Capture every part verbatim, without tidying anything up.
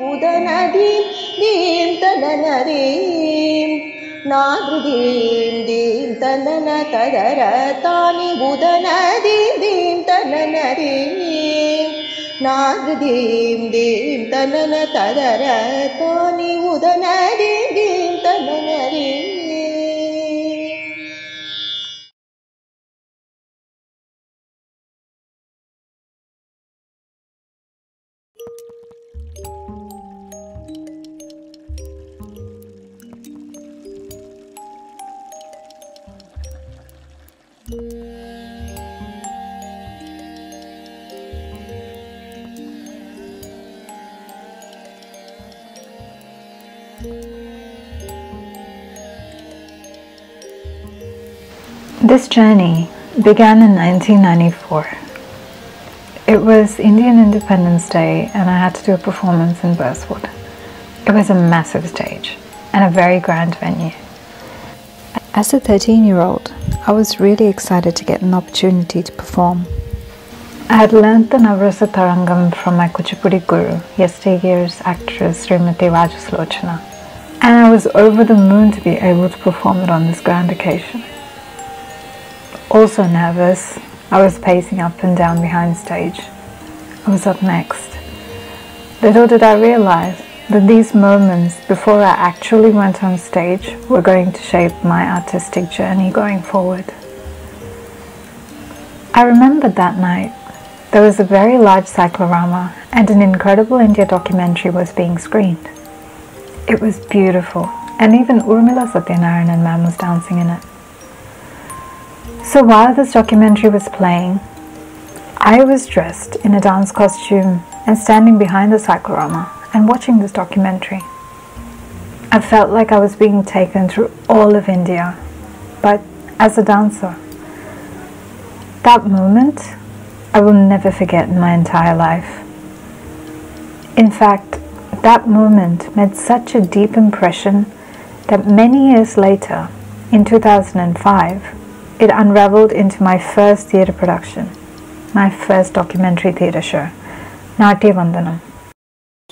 Budanadim Dim Tananadim Nadrudim Dim Tanana Tadaratani Budanadim Dim Tananadim Nadrudim Dim Tanana Tadaratani Budanadim Dim Tananadim. This journey began in nineteen ninety-four. It was Indian Independence Day and I had to do a performance in Burswood. It was a massive stage and a very grand venue. As a thirteen-year-old, I was really excited to get an opportunity to perform. I had learnt the Navarasa Tarangam from my Kuchipudi guru, yesteryear's actress Srimati Rajaslochana, and I was over the moon to be able to perform it on this grand occasion. Also nervous, I was pacing up and down behind stage. I was up next. Little did I realise that these moments before I actually went on stage were going to shape my artistic journey going forward. I remembered that night. There was a very large cyclorama and an incredible India documentary was being screened. It was beautiful and even Urmila Satyanarayanan ma'am was dancing in it. So while this documentary was playing, I was dressed in a dance costume and standing behind the cyclorama and watching this documentary. I felt like I was being taken through all of India, but as a dancer. That moment I will never forget in my entire life. In fact, that moment made such a deep impression that many years later, in two thousand five, it unraveled into my first theatre production, my first documentary theatre show, Nati Vandanam.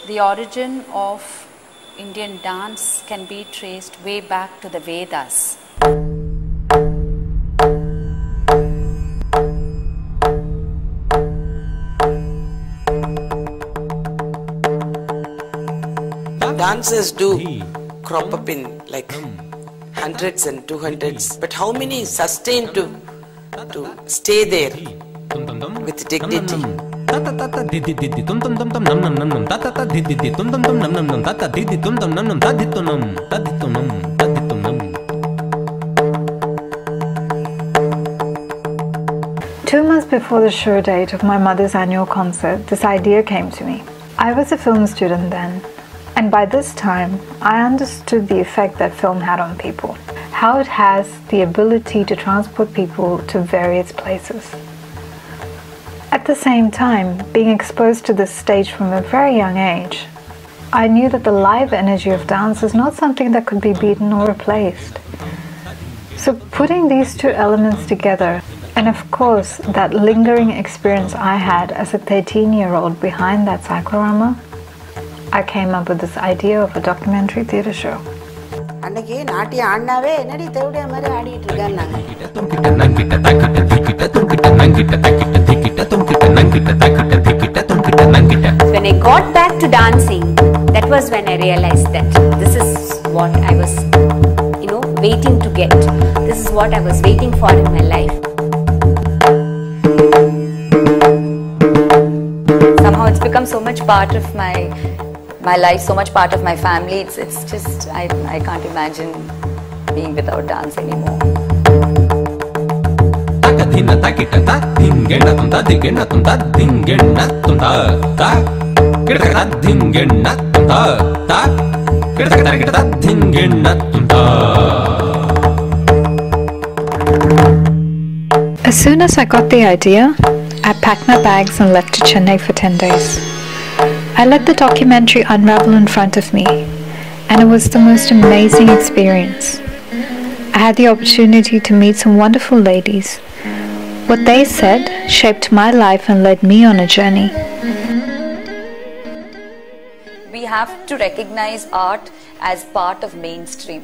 The origin of Indian dance can be traced way back to the Vedas. Dancers do crop up in like hundreds and two hundreds, but how many sustain to, to stay there with dignity? Two months before the show date of my mother's annual concert, this idea came to me. I was a film student then. And by this time, I understood the effect that film had on people, how it has the ability to transport people to various places. At the same time, being exposed to this stage from a very young age, I knew that the live energy of dance is not something that could be beaten or replaced. So putting these two elements together, and of course, that lingering experience I had as a thirteen-year-old behind that cyclorama, I came up with this idea of a documentary theatre show. When I got back to dancing, that was when I realized that this is what I was, you know, waiting to get. This is what I was waiting for in my life. Somehow it's become so much part of my... my life, so much part of my family. It's, it's just, I, I can't imagine being without dance anymore. As soon as I got the idea, I packed my bags and left to Chennai for ten days. I let the documentary unravel in front of me, and it was the most amazing experience. I had the opportunity to meet some wonderful ladies. What they said shaped my life and led me on a journey. we have to recognize art as part of mainstream.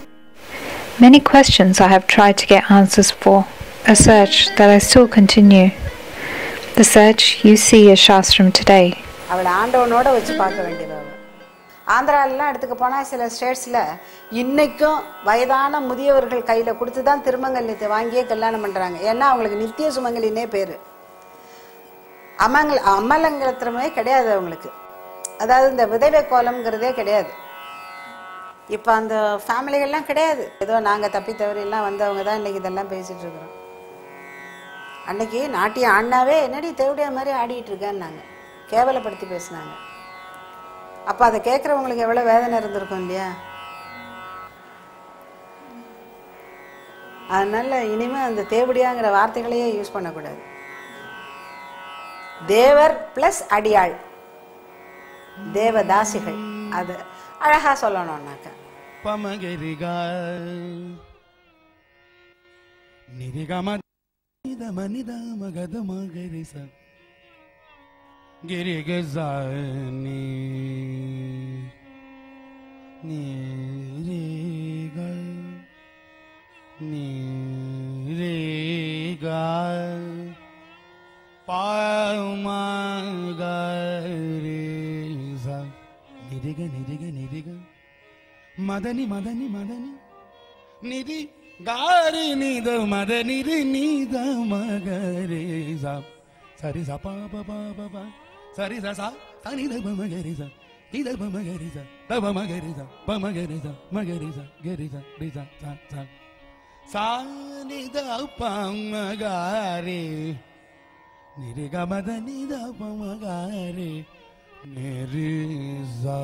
Many questions I have tried to get answers for, a search that I still continue. The search you see is Shastram today. ஆந்திராலெலாம் எடுத்துக்க போனால் சில ஸ்டேட்ஸில் இன்றைக்கும் வயதான முதியவர்கள் கையில் கொடுத்து தான் திருமங்கல்யத்தை வாங்கியே கல்யாணம் பண்ணுறாங்க. ஏன்னா அவங்களுக்கு நித்திய சுமங்கலினே பேர். அமங்கல் அமலங்கலத்திரமே கிடையாது அவங்களுக்கு. அதாவது இந்த விதவை கோலம்ங்கிறதே கிடையாது. இப்போ அந்த ஃபேமிலிகள்லாம் கிடையாது. ஏதோ நாங்கள் தப்பி தவறிலாம் வந்தவங்க தான் இன்றைக்கி இதெல்லாம் பேசிகிட்டு இருக்கிறோம். அன்றைக்கி நாட்டியம் ஆடினாவே என்னடி தேவடைய மாதிரி ஆடிட்டுருக்கேன்னு நாங்கள் கேவலப்படுத்தி பேசினாங்க. அப்போ அதை கேட்குறவங்களுக்கு எவ்வளோ வேதனை இருந்திருக்கும் இல்லையா? அதனால் இனிமேல் அந்த தேவடியாங்கிற வார்த்தைகளையே யூஸ் பண்ணக்கூடாது. தேவர் ப்ளஸ் அடியாள், தேவதாசிகள், அது அழகாக சொல்லணும்னாக்க Girija Jayarraj Nirega Nirega Paumagarisa Nirega Nirega Nirega Madani Madani Madani Nidhi Gari Nidha Madani Nidha Magarisa Sarisa Pa Pa Pa Pa Pa Sari Sasa, Sani the Bama Geriza, he the Bama Geriza, the Bama Geriza, Bama Geriza, Magariza, Geriza, Riza, Sa, Sa, Sani the Pamagari, Niriga Madani the Pamagari, Niriza,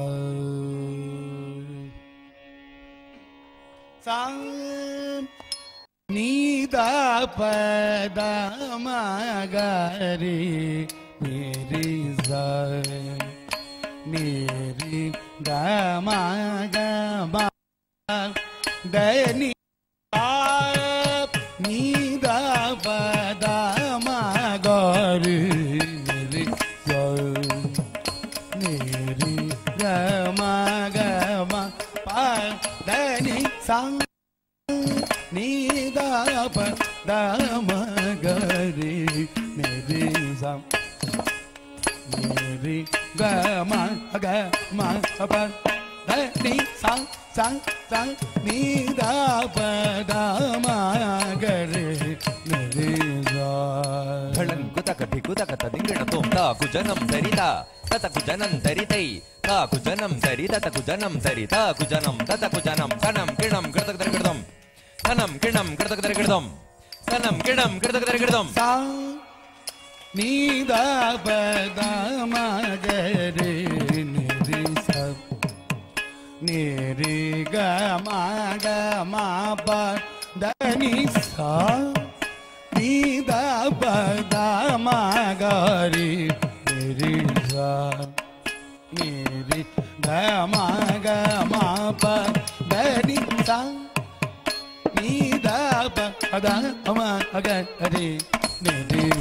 San Nida Padamagari. Meri zar, meri dama gama, dani aap, nida vadama gori. Meri zar, meri dama gama, dani sang, nida vadama gori. Meri zar. Meri gama gama pa da ni sa sa sa ni da pa da ma gare meri za dhalan kutak bikutak tadingana tomta kujanam darita tata kujanam daritai ta kujanam darita ta kujanam darita kujanam tata kujanam sanam kinam kirtak darikadam sanam kinam kirtak darikadam sanam kinam kirtak darikadam sa Nida Padama Gari Nirisa Niriga Magama Padanisa Nida Padama Gari Nirisa Niriga Magama Padanisa Nida Padama Gari Niri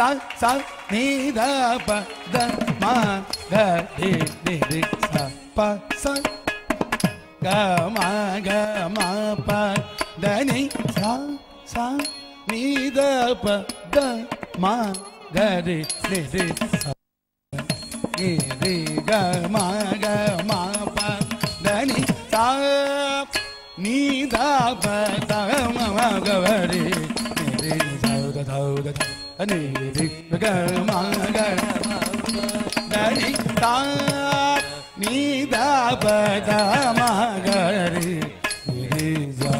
sa sa ni da pa da ma da ni ni sa pa sa ga ma ga ma pa da ni sa sa ni da pa da ma ga ni ni sa ni ni ga ma ga ma pa da ni sa ni da pa da ma ga ni ni sa Ani Gama Gama Dari Ta Ni Da Padama Gari Niriza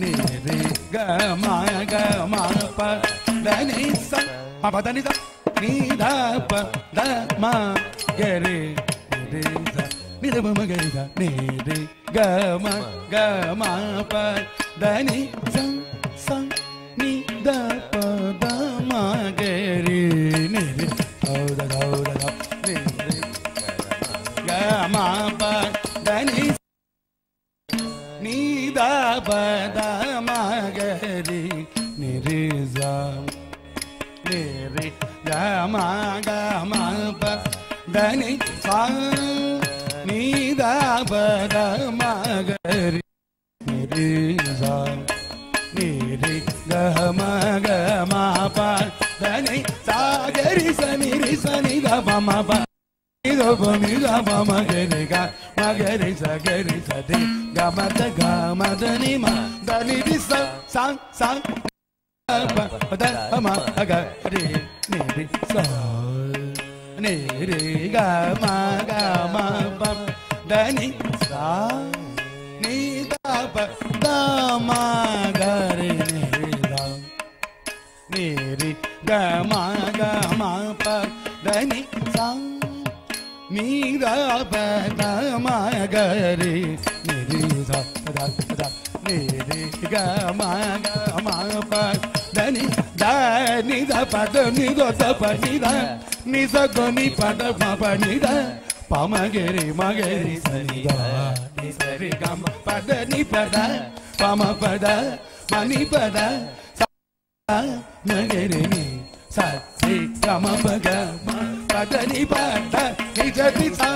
Niriga Ma Gama Padani Sa Ma Padani Sa Ni Da Padama Gari Niriza Vidama Magaida Nere Gama Gama Pa Dani Sang Sang Ni Da Pa Da Magari Nere Gauda Gauda Nere Gama Pa Dani Ni Da Pa Da Magari Nere Zam Nere Gama Gama Pa Dani Sang Nida bada magari, nida, nida maga ma pa, dani sagari saniri sanida pa ma pa, nida pa nida pa magari ga magari sagari sadi ga ma da ga ma dani ma dani disa sang sang pa da ma magari nidi sa. Nere ga ma ga ma pa da ni sa ni da pa da ma ga re ni da. Nere ga ma ga ma pa da ni sa ni da pa da ma ga re ni da da da. Nere ga ma ga ma pa da ni da ni da pa da ni da da pa ni da. Nisa goni pada papa nida, pamagiri magiri sanida. Nisa rigam pada ni pada, pama pada mani pada. Sa magiri ni sa si kama baga pada ni pada hijati sa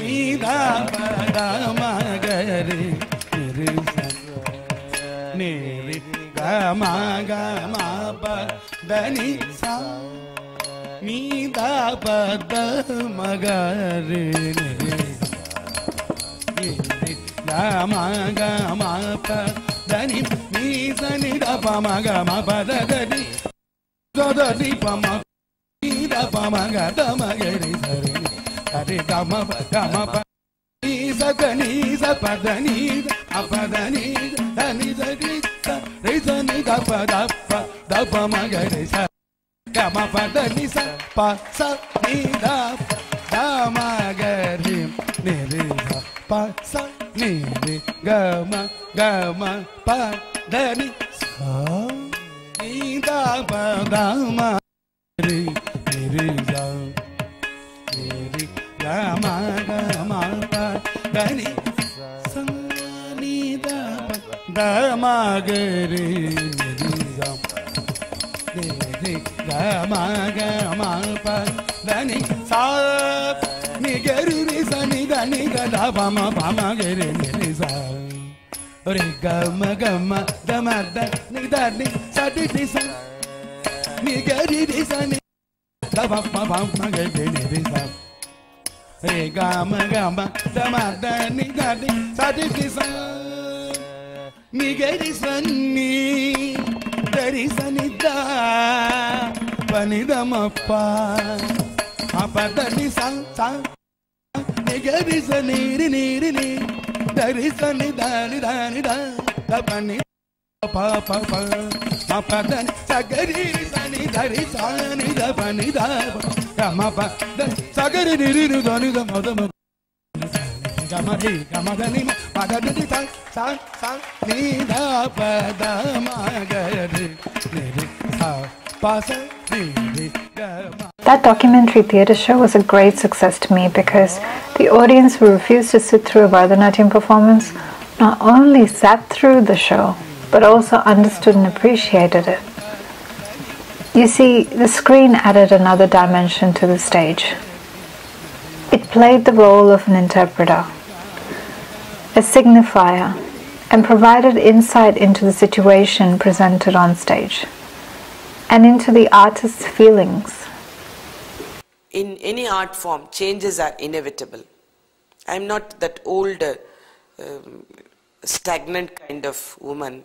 nida pada magiri nirisa nirigama gama pada ni sa. Nida pada magare nida maga ma pa dani nida nida pa maga ma pa dani do do di pa ma nida pa maga da magare sare da ma pa da ma pa nida nida pa dani apa dani dani dani nida nida pa da pa da pa magare sare Gama pada ni sa pa sa ni da da magari ni re pa sa ni re gama gama pa da ni sa ni da pa da magari ni re da ni re gama gama pa da ni sa ni da pa da magari ni re da. Gama gama pa dani sa ni gari ni sa ni da ni da da pa ma pa ma gari ni sa. Ore gama gama da ma da ni da ni sa di di sa ni gari di sa ni da pa pa pa ma gari ni sa. Ore gama gama da ma da ni da ni sa di di sa ni gari sa ni. Dari sanida panida mappa apa dari sang sang negeri saniri niri niri dari sanida nida nida panida apa apa apa apa dari sagari sanida dari sanida panida apa apa dari sagari niri niri nida mada mada Gamari gamadani madadadi sang sang sang nida padamagari nidi sa pasa nidi gama. That documentary theatre show was a great success to me because the audience who refused to sit through a Bharathanatyam performance not only sat through the show but also understood and appreciated it. You see, the screen added another dimension to the stage. It played the role of an interpreter, a signifier, and provided insight into the situation presented on stage and into the artist's feelings. In any art form, changes are inevitable. I'm not that old, uh, um, stagnant kind of woman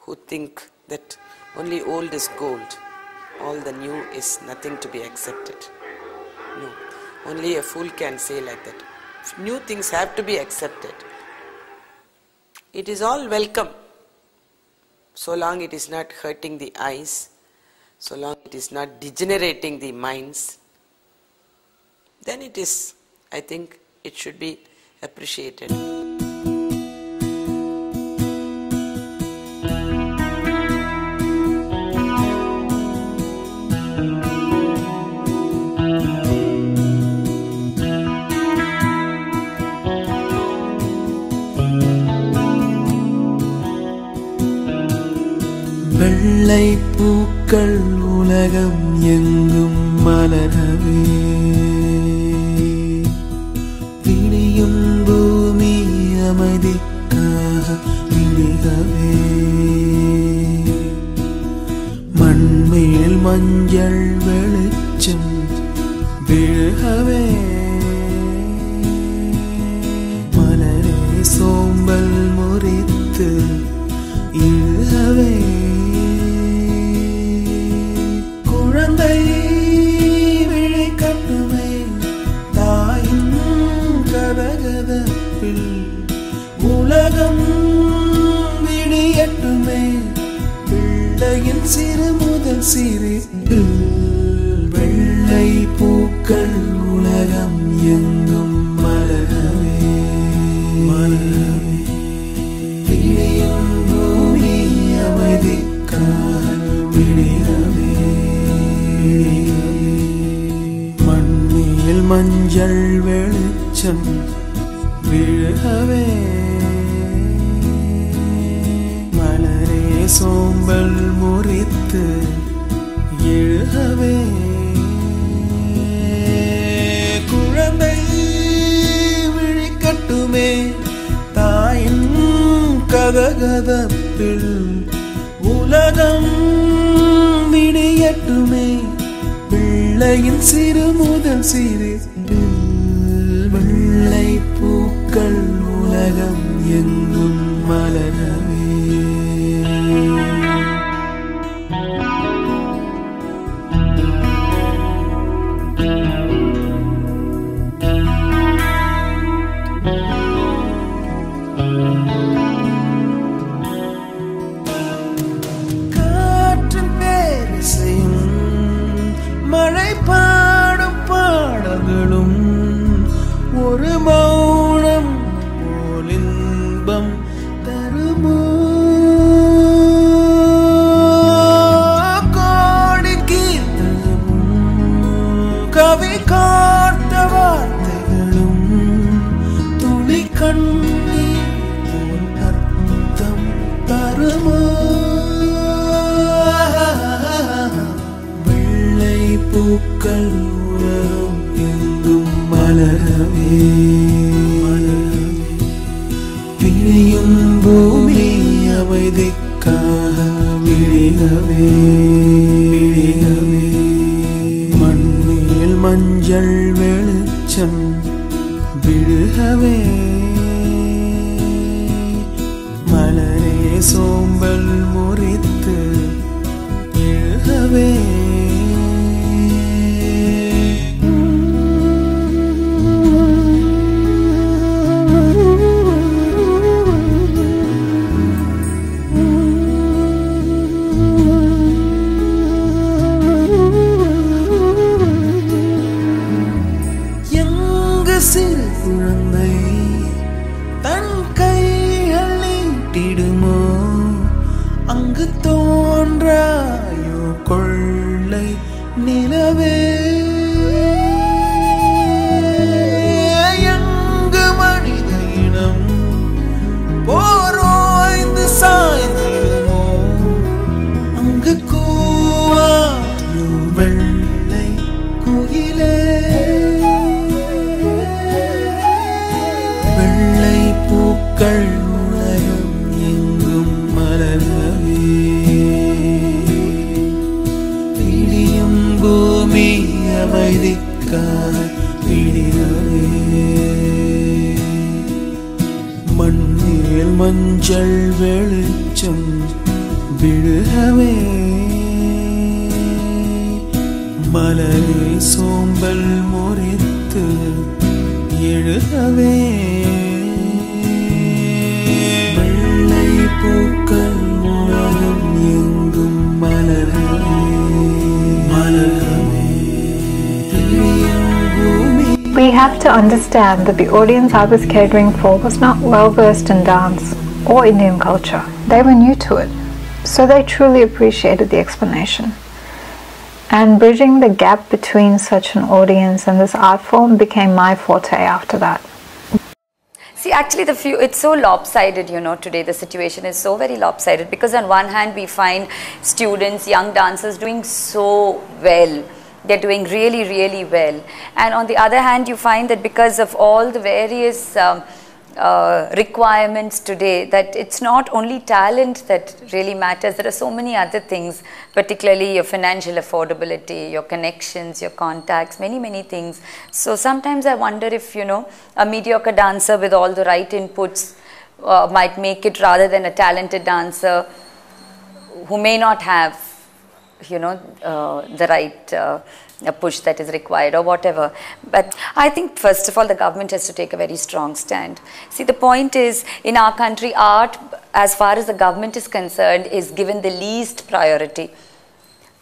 who think that only old is gold, all the new is nothing to be accepted. No. Only a fool can say like that. New things have to be accepted. It is all welcome, so long it is not hurting the eyes, so long it is not degenerating the minds. Then it is, I think, it should be appreciated. வெள்ளை பூக்கள் உலகம் எங்கும் மலரவே விழியும் பூமி அமைதிக்காக விழிகவே மண்மேல் மஞ்சள் வெளிச்சம் விழகவே மலரே சோம்பல் முறித்து இழுகவே சிறு முதல் சிரிப்பு வெள்ளை பூக்கள் உலகம் எங்கும் மலரவே மலரவே விழியும் பூமி அமைதிக்காக விழிகவே மண்ணில் மஞ்சள் வெளிச்சம் விழகவே சோம்பல் முறித்து எழுகவே குழந்தை விழிக்கட்டுமே தாயின் கதகதப்பில் உலகம் விடியட்டுமே பிள்ளையின் சிறு முதல் சிறு வெள்ளை பூக்கள் உலகம் எங்கும் மலரவே. We have to understand that the audience I was catering for was not well versed in dance or Indian culture. They were new to it, so they truly appreciated the explanation. And bridging the gap between such an audience and this art form became my forte after that. See, actually, the few, it's so lopsided, you know, today the situation is so very lopsided, because on one hand we find students, young dancers doing so well. They're doing really, really well. And on the other hand, you find that because of all the various um, uh, requirements today, that it's not only talent that really matters. There are so many other things, particularly your financial affordability, your connections, your contacts, many, many things. So sometimes I wonder if, you know, a mediocre dancer with all the right inputs uh, might make it, rather than a talented dancer who may not have, you know, uh, the right uh, push that is required or whatever. But I think first of all the government has to take a very strong stand. See, the point is, in our country, art, as far as the government is concerned, is given the least priority.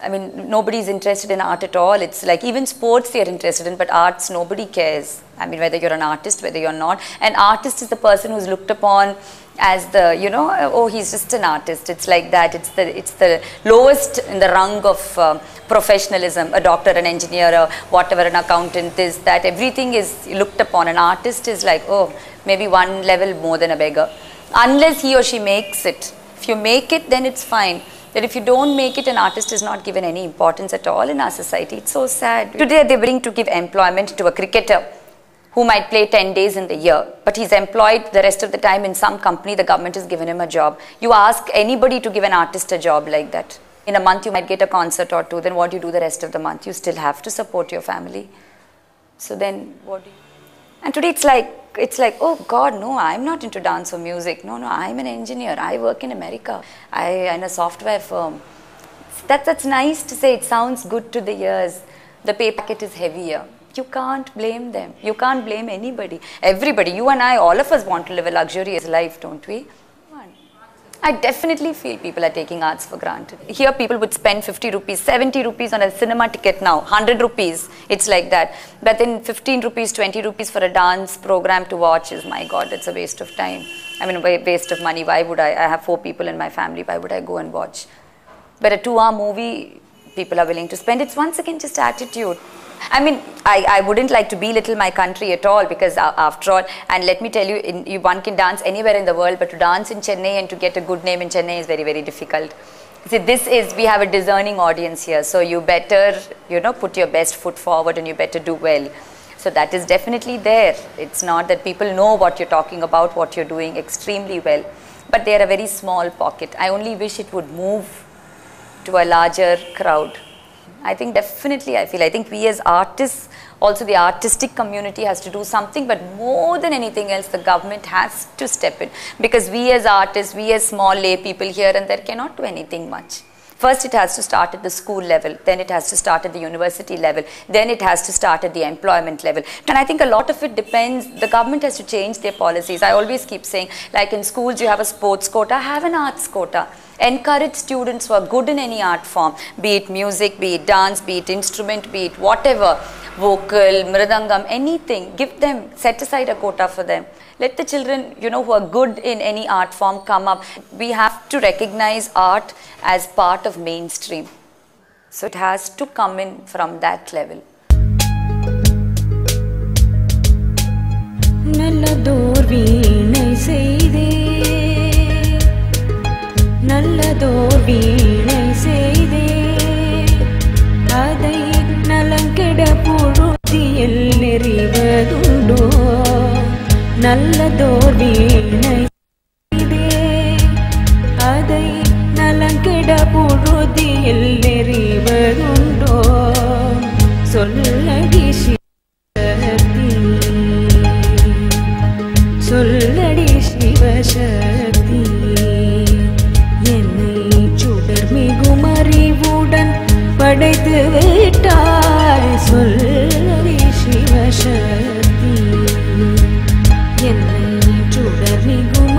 I mean, nobody is interested in art at all. It's like even sports they are interested in, but arts nobody cares. I mean, whether you're an artist, whether you're not. An artist is the person who's looked upon as the, you know, oh, he's just an artist. It's like that. It's the, it's the lowest in the rung of um, professionalism. A doctor, an engineer, or whatever, an accountant, this, that, everything is looked upon. An artist is like, oh, maybe one level more than a beggar. Unless he or she makes it. If you make it, then it's fine. That if you don't make it, an artist is not given any importance at all in our society. It's so sad. Today they're willing to give employment to a cricketer who might play ten days in the year, but he's employed the rest of the time in some company, the government has given him a job. You ask anybody to give an artist a job like that. In a month you might get a concert or two, then what do you do the rest of the month? You still have to support your family. So then what do you do? And today it's like, it's like, oh God, no, I'm not into dance or music. No, no, I'm an engineer. I work in America. I am a software firm. That, that's nice to say. It sounds good to the ears. The pay packet is heavier. You can't blame them. You can't blame anybody. Everybody, you and I, all of us want to live a luxurious life, don't we? I definitely feel people are taking arts for granted. Here people would spend fifty rupees, seventy rupees on a cinema ticket now, one hundred rupees, it's like that. But then fifteen rupees, twenty rupees for a dance program to watch is, my God, that's a waste of time. I mean, waste of money. Why would I, I have four people in my family, why would I go and watch? But a two hour movie, people are willing to spend. It's once again just attitude. I mean, I, I wouldn't like to belittle my country at all, because uh, after all, and let me tell you, in, you, one can dance anywhere in the world, but to dance in Chennai and to get a good name in Chennai is very, very difficult. See, this is, we have a discerning audience here, so you better, you know, put your best foot forward and you better do well. So that is definitely there. It's not that people know what you're talking about, what you're doing extremely well, but they are a very small pocket. I only wish it would move to a larger crowd. I think definitely I feel, I think we as artists, also the artistic community has to do something, but more than anything else the government has to step in, because we as artists, we as small lay people here and there cannot do anything much. First it has to start at the school level, then it has to start at the university level, then it has to start at the employment level. And I think a lot of it depends, the government has to change their policies. I always keep saying, like in schools you have a sports quota, have an arts quota. Encourage students who are good in any art form, be it music, be it dance, be it instrument, be it whatever, vocal, mridangam, anything. Give them, set aside a quota for them. Let the children, you know, who are good in any art form come up. We have to recognize art as part of mainstream. So it has to come in from that level. நல்லதோர் வீணை செய்தே அதை நலங்கெட பொழுதியில் நெறிவதுண்டோ நல்லதோர் வீணை செய்தே அதை நலங்கெட பொழுதியில் நெறிவதுண்டோ சொல்லடி சிவசக்தி சொல்லடி சிவசக்தி படைத்து விட்டாய் சொல்லடி சிவசக்தி என்னை சுடர் நிகு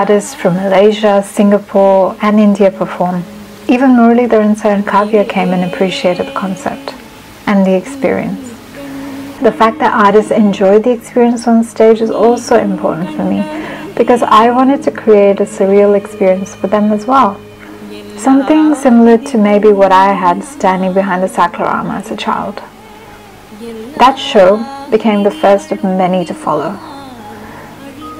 Artists from Malaysia, Singapore and India perform. Even Murali Dharansa and Kavya came and appreciated the concept and the experience. The fact that artists enjoyed the experience on stage is also important for me because I wanted to create a surreal experience for them as well. Something similar to maybe what I had standing behind the Saklarama as a child. That show became the first of many to follow.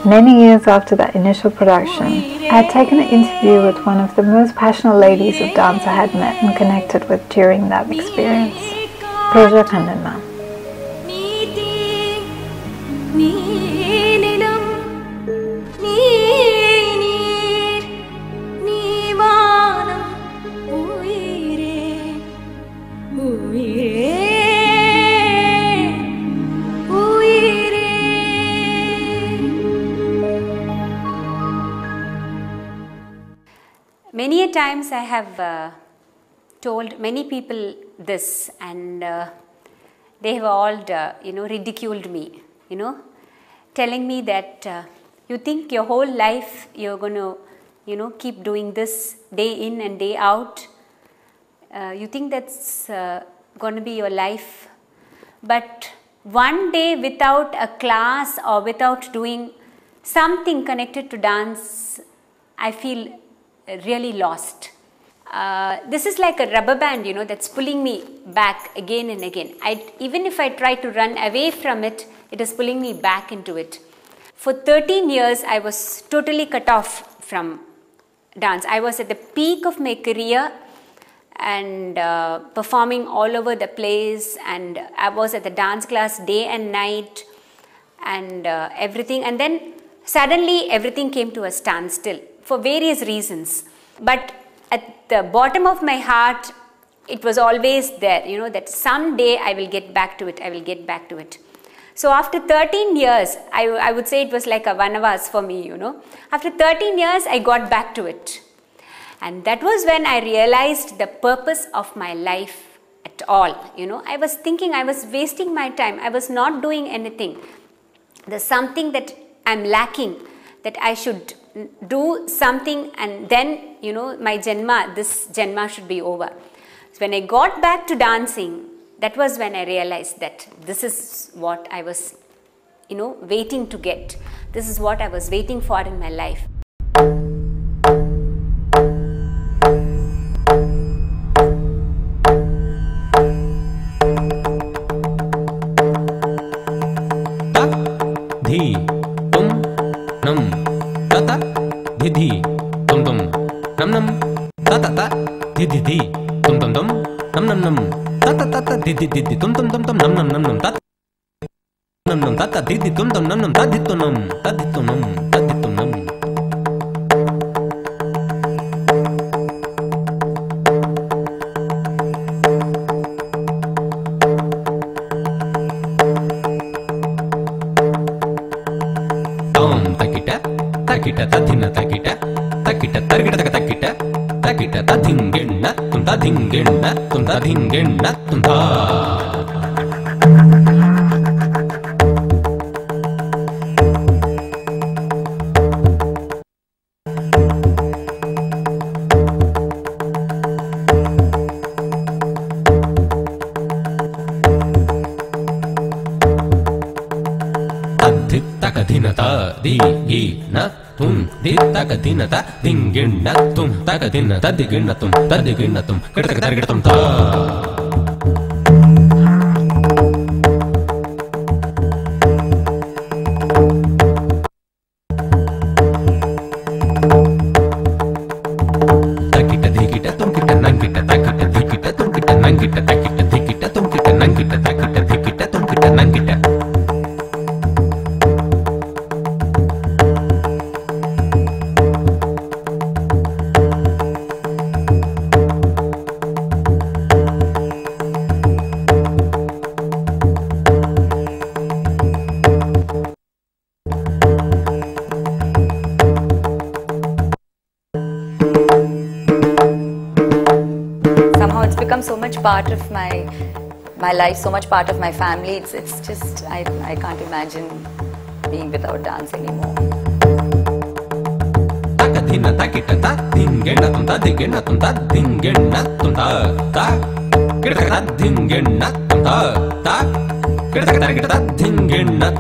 Many years after that initial production, I had taken an interview with one of the most passionate ladies of dance I had met and connected with during that experience, Pooja Kandanna. Many a times I have uh, told many people this and uh, they have all, uh, you know, ridiculed me, you know, telling me that uh, you think your whole life you're going to, you know, keep doing this day in and day out. Uh, you think that's uh, going to be your life. But one day without a class or without doing something connected to dance, I feel really lost. Uh, this is like a rubber band, you know, that's pulling me back again and again. I, even if I try to run away from it, it is pulling me back into it. For thirteen years, I was totally cut off from dance. I was at the peak of my career and uh, performing all over the place, and I was at the dance class day and night and uh, everything, and then suddenly everything came to a standstill. For various reasons, but at the bottom of my heart it was always there, you know, that someday I will get back to it, I will get back to it. So after thirteen years, I, I would say it was like a vanavas for me, you know. After thirteen years I got back to it, and that was when I realized the purpose of my life at all, you know. I was thinking I was wasting my time, I was not doing anything. There's something that I'm lacking, that I should do something, and then, you know, my Janma, this Janma should be over. So when I got back to dancing, that was when I realized that this is what I was, you know, waiting to get. This is what I was waiting for in my life. Taditunam, taditunam, taditunam. takita takita tathina takita takita targita takita takita tathingenna tunda thingenna tunda thingenna tunda Dinata, dinginatum, tagadinata, diginatum, tadiginatum, katakatum. Takita, digita, tum, kita, nangita, takita, digita, tum, kita, nangita, takita, digita, tum, kita, nangita, takita, digita, tum, kita, nangita. Part of my my life, so much part of my family. It's it's just I I can't imagine being without dance anymore. Takadina takita ta dingena tunda dingena tunda dingena tunda ta kirta dingena tunda ta kirta kirta dingena.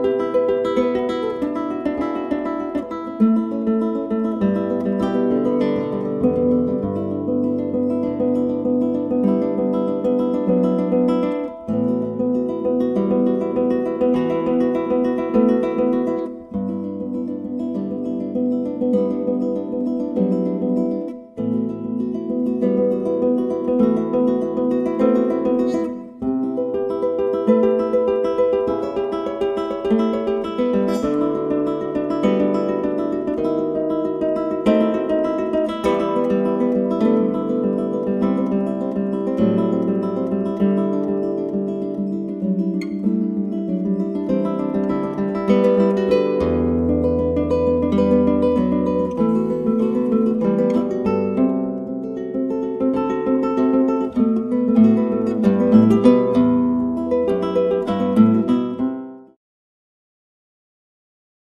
Thank you.